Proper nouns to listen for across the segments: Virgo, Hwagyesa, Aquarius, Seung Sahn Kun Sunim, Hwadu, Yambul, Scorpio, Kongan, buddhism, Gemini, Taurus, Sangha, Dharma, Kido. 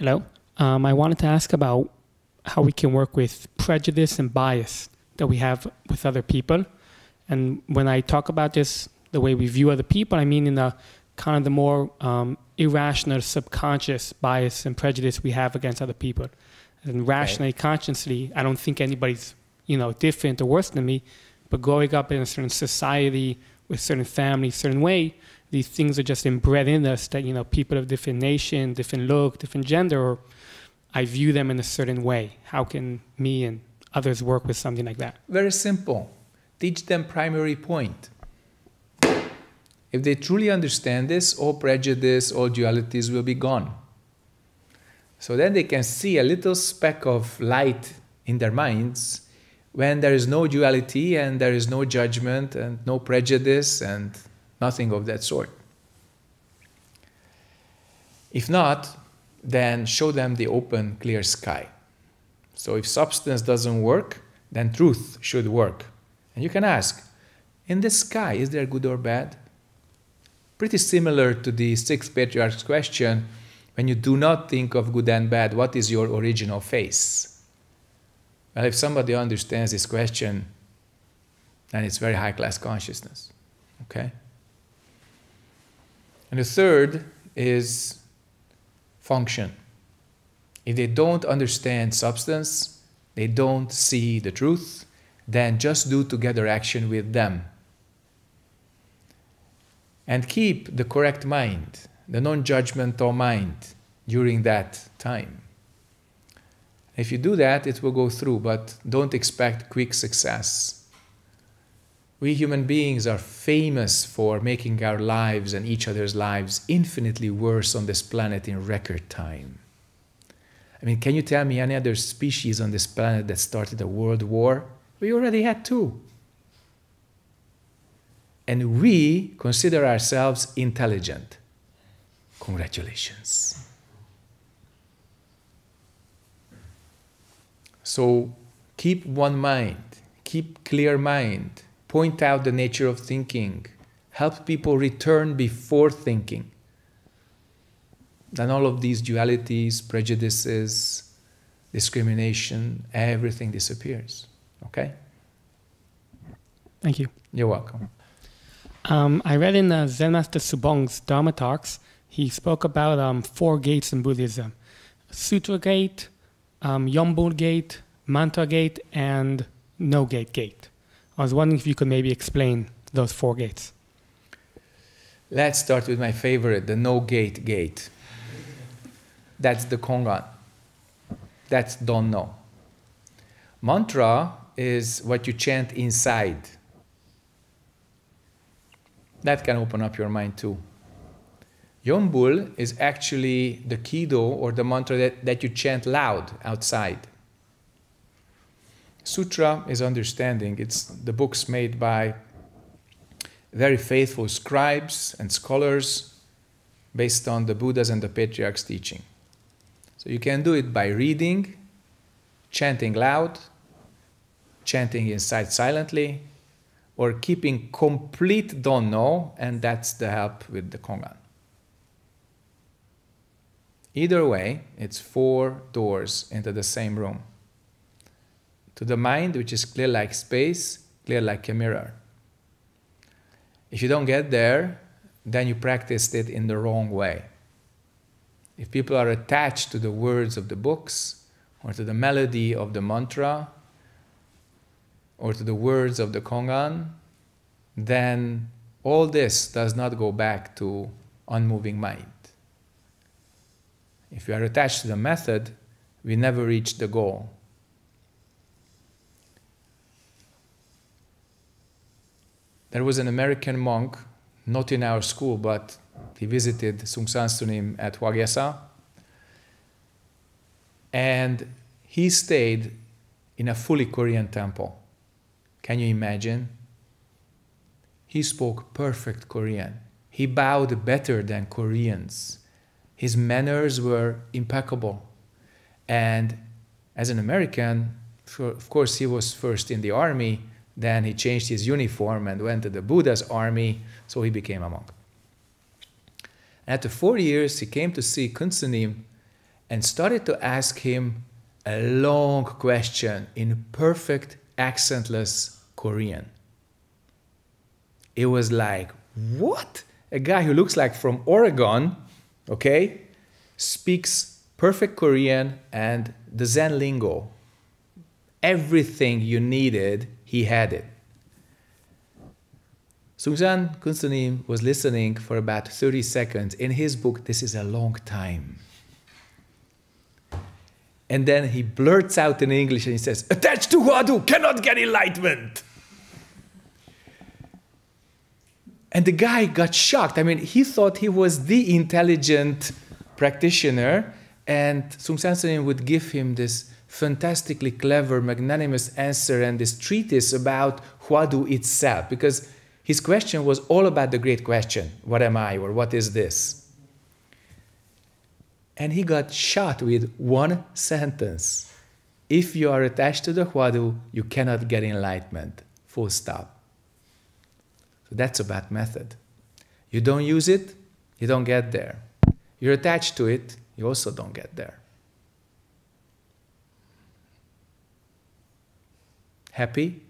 Hello. I wanted to ask about how we can work with prejudice and bias that we have with other people. And when I talk about this, the way we view other people, I mean in the kind of the more irrational, subconscious bias and prejudice we have against other people. And rationally, consciously, I don't think anybody's, you know, different or worse than me, but growing up in a certain society, with certain family, certain way, these things are just inbred in us that, you know, people of different nation, different look, different gender, or I view them in a certain way. How can me and others work with something like that? Very simple. Teach them primary point. If they truly understand this, all prejudice, all dualities will be gone. So then they can see a little speck of light in their minds when there is no duality and there is no judgment and no prejudice and nothing of that sort. If not, then show them the open, clear sky. So if substance doesn't work, then truth should work. And you can ask, in this sky, is there good or bad? Pretty similar to the sixth patriarch's question, when you do not think of good and bad, what is your original face? Well, if somebody understands this question, then it's very high-class consciousness. Okay? And the third is function. If they don't understand substance, they don't see the truth, then just do together action with them. And keep the correct mind, the non-judgmental mind during that time. If you do that, it will go through, but don't expect quick success. We human beings are famous for making our lives and each other's lives infinitely worse on this planet in record time. I mean, can you tell me any other species on this planet that started a world war? We already had two. And we consider ourselves intelligent. Congratulations. So keep one mind, keep clear mind, point out the nature of thinking, help people return before thinking. Then all of these dualities, prejudices, discrimination, everything disappears. Okay? Thank you. You're welcome. I read in Zen Master Subong's Dharma talks, he spoke about 4 gates in Buddhism. Sutra gate, Yambul gate, Mantra gate, and No Gate gate. I was wondering if you could maybe explain those 4 gates. Let's start with my favorite, the No Gate gate. That's the Kongan. That's don't know. Mantra is what you chant inside. That can open up your mind too. Yambul is actually the Kido or the mantra that you chant loud outside. Sutra is understanding. It's the books made by very faithful scribes and scholars based on the Buddha's and the patriarch's teaching. So you can do it by reading, chanting loud, chanting inside silently, or keeping complete don't know, and that's the help with the Kongan. Either way, it's 4 doors into the same room. To the mind, which is clear like space, clear like a mirror. If you don't get there, then you practiced it in the wrong way. If people are attached to the words of the books, or to the melody of the mantra, or to the words of the Kongan, then all this does not go back to unmoving mind. If we are attached to the method, we never reach the goal. There was an American monk, not in our school, but he visited Seung Sahn Sunim at Hwagyesa, and he stayed in a fully Korean temple. Can you imagine? He spoke perfect Korean. He bowed better than Koreans. His manners were impeccable. And as an American, of course, he was first in the army. Then he changed his uniform and went to the Buddha's army. So he became a monk. After 4 years, he came to see Kun Sunim, and started to ask him a long question in perfect accentless Korean. It was like, what? A guy who looks like from Oregon, okay, speaks perfect Korean and the Zen lingo. Everything you needed, he had it. Seung Sahn Kun Sunim was listening for about 30 seconds. In his book, this is a long time. And then he blurts out in English and he says, "Attached to Hwadu, cannot get enlightenment." And the guy got shocked. I mean, he thought he was the intelligent practitioner, and Seung Sahn Kun Sunim would give him this fantastically clever, magnanimous answer and this treatise about Hwadu itself, because his question was all about the great question, what am I, or what is this? And he got shot with one sentence. If you are attached to the Hwadu, you cannot get enlightenment. Full stop. So that's a bad method. You don't use it, you don't get there. You're attached to it, you also don't get there. Happy?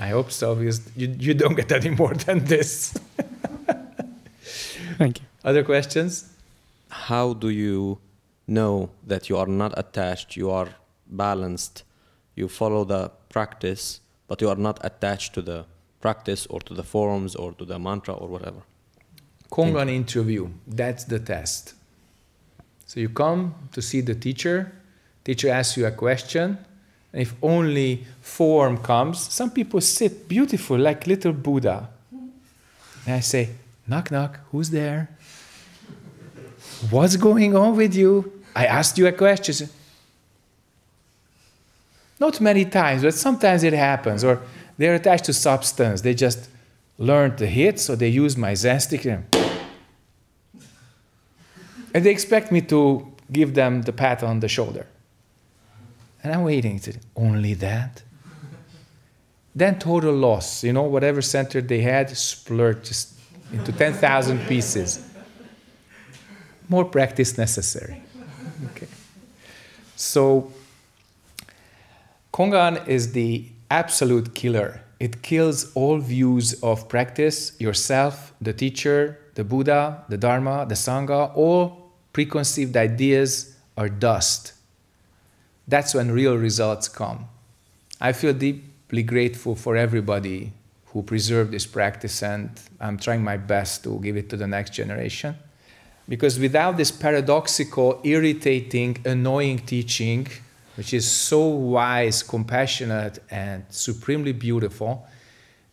I hope so, because you don't get any more than this. Thank you. Other questions? How do you know that you are not attached, you are balanced, you follow the practice, but you are not attached to the practice or to the forms or to the mantra or whatever? Kongan interview, that's the test. So you come to see the teacher, teacher asks you a question, and if only form comes, some people sit beautiful like little Buddha. And I say, knock knock, who's there? What's going on with you? I asked you a question. Not many times, but sometimes it happens. Or they're attached to substance. They just learned the hit, so they use my Zen stick. And they expect me to give them the pat on the shoulder. And I'm waiting. It's only that? Then total loss. You know, whatever center they had, splurged just into 10,000 pieces. More practice necessary. Okay. So, Kongan is the absolute killer. It kills all views of practice, yourself, the teacher, the Buddha, the Dharma, the Sangha. All preconceived ideas are dust. That's when real results come. I feel deeply grateful for everybody who preserved this practice, and I'm trying my best to give it to the next generation. Because without this paradoxical, irritating, annoying teaching, which is so wise, compassionate, and supremely beautiful,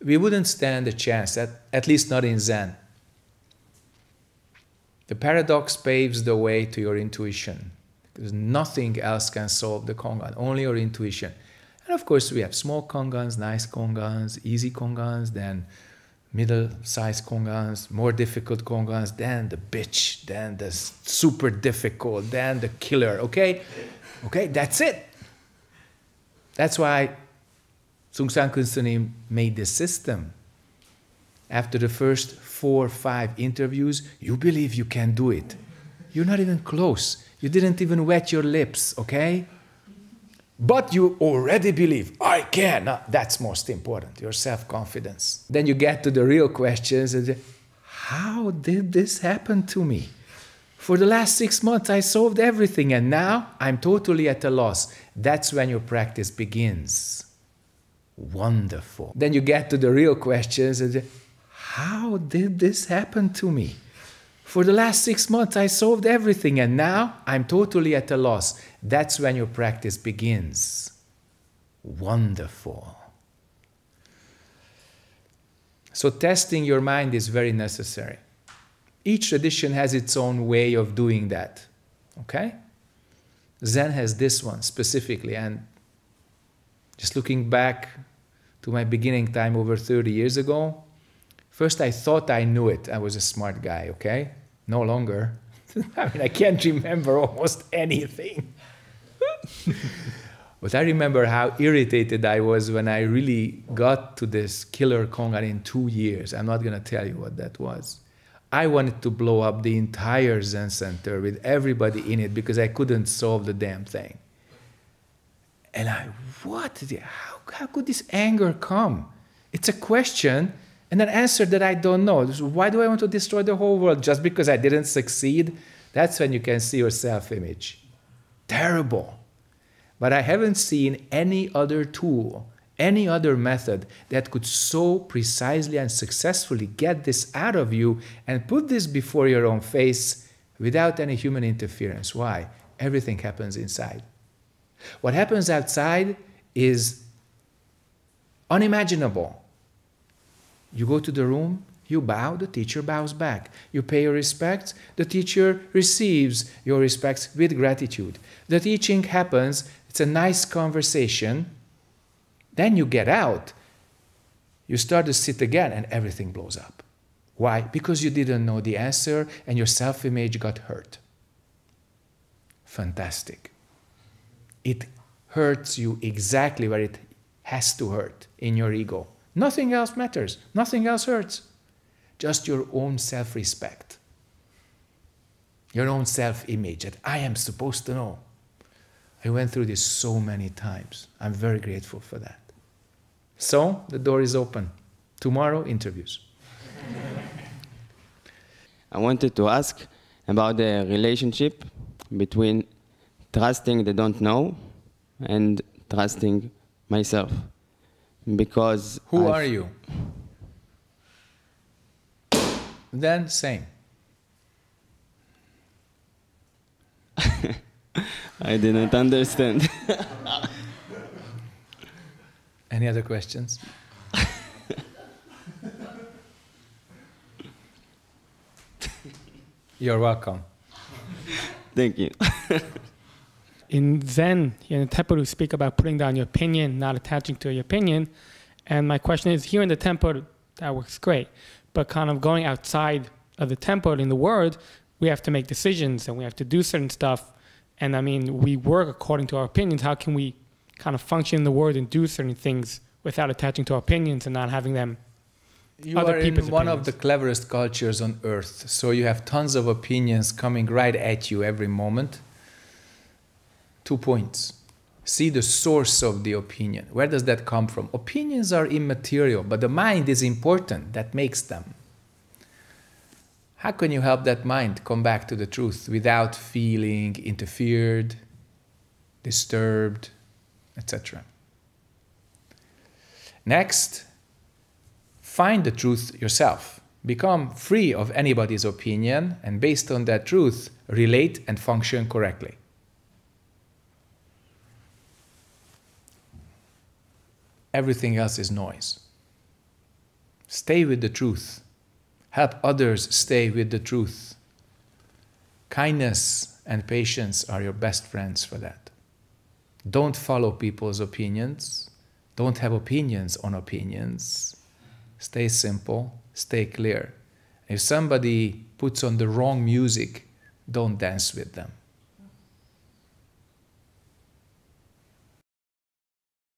we wouldn't stand a chance, at least not in Zen. The paradox paves the way to your intuition, because nothing else can solve the Kongan, only your intuition. And of course, we have small Kongans, nice Kongans, easy Kongans, then middle-sized Kongans, more difficult Kongans, then the bitch, then the super difficult, then the killer, okay? Okay, that's it. That's why Seung Sahn Kun Sunim made this system. After the first 4 or 5 interviews, you believe you can do it. You're not even close. You didn't even wet your lips, okay? But you already believe, I can. Now, that's most important, your self-confidence. Then you get to the real questions. And say, how did this happen to me? For the last 6 months, I solved everything, and now I'm totally at a loss. That's when your practice begins. Wonderful. Then you get to the real questions. And say, how did this happen to me? For the last 6 months, I solved everything, and now I'm totally at a loss. That's when your practice begins. Wonderful. So testing your mind is very necessary. Each tradition has its own way of doing that, okay? Zen has this one specifically, and just looking back to my beginning time over 30 years ago, first I thought I knew it. I was a smart guy, okay? No longer. I mean, I can't remember almost anything. But I remember how irritated I was when I really got to this killer Kongan in 2 years. I'm not gonna tell you what that was. I wanted to blow up the entire Zen center with everybody in it because I couldn't solve the damn thing. And how could this anger come? It's a question and an answer that I don't know. Why do I want to destroy the whole world? Just because I didn't succeed? That's when you can see your self-image. Terrible. But I haven't seen any other tool, any other method that could so precisely and successfully get this out of you and put this before your own face without any human interference. Why? Everything happens inside. What happens outside is unimaginable. You go to the room, you bow, the teacher bows back. You pay your respects, the teacher receives your respects with gratitude. The teaching happens, it's a nice conversation. Then you get out, you start to sit again, and everything blows up. Why? Because you didn't know the answer, and your self-image got hurt. Fantastic. It hurts you exactly where it has to hurt, in your ego. Nothing else matters. Nothing else hurts. Just your own self-respect. Your own self-image that I am supposed to know. I went through this so many times. I'm very grateful for that. So, the door is open. Tomorrow, interviews. I wanted to ask about the relationship between trusting the don't know and trusting myself. Because... Who are you? Then, same. I didn't understand. Any other questions? You're welcome. Thank you. In Zen, in the temple, we speak about putting down your opinion, not attaching to your opinion. And my question is, here in the temple, that works great. But kind of going outside of the temple in the world, we have to make decisions and we have to do certain stuff. And I mean, we work according to our opinions. How can we kind of function in the world and do certain things without attaching to our opinions and not having them? You are in one of the cleverest cultures on earth. So you have tons of opinions coming right at you every moment. 2 points. See the source of the opinion. Where does that come from? Opinions are immaterial, but the mind is important. That makes them. How can you help that mind come back to the truth without feeling interfered, disturbed, etc.? Next, find the truth yourself. Become free of anybody's opinion, and based on that truth, relate and function correctly. Everything else is noise. Stay with the truth. Help others stay with the truth. Kindness and patience are your best friends for that. Don't follow people's opinions. Don't have opinions on opinions. Stay simple, stay clear. If somebody puts on the wrong music, don't dance with them.